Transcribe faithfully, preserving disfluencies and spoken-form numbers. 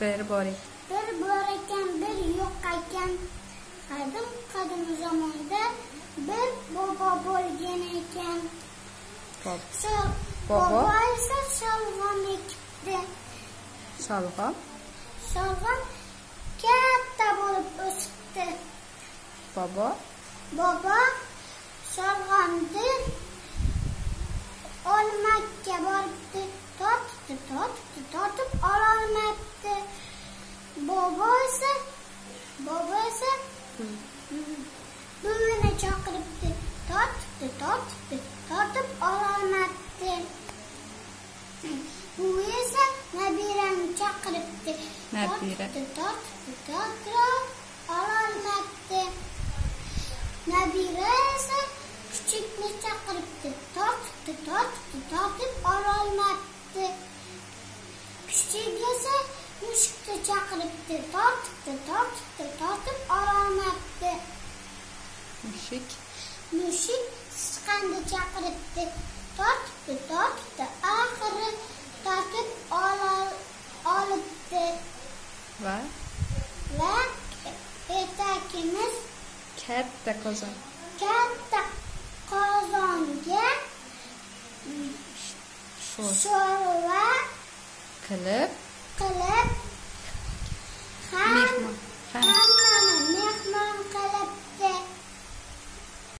Berbarek. Berbarek bir yok iken kadim kadim zamanda bir baba bo'lgan ekan. Baba esa sholg'om ekibdi. Sholg'om. Sholg'om katta bo'lib o'sibdi. Baba. Baba sholg'omni olmakka boribdi, tortibdi, tortibdi, tortib ola olmayapti. Baba esa baba esa buvini chaqiribdi, tortibdi, tortibdi, tortib ola olmayapti. Buvi esa nabirani chaqiribdi, tortibdi, tortibdi, tortib ola olmayapti. Nabira esa kichikni chaqiribdi, tortibdi, tortibdi, tortib ola olmayapti. Kichik esa mushukni chaqiribdi, tortibdi, tortibdi, tortib ola olmayapti. Mushuk mushuk sichqonni chaqiribdi, tortibdi, tortibdi, oxiri tortib ola olibdi. Va va etakimiz katta qozon. Katta qozonga sho'rva qilib qilib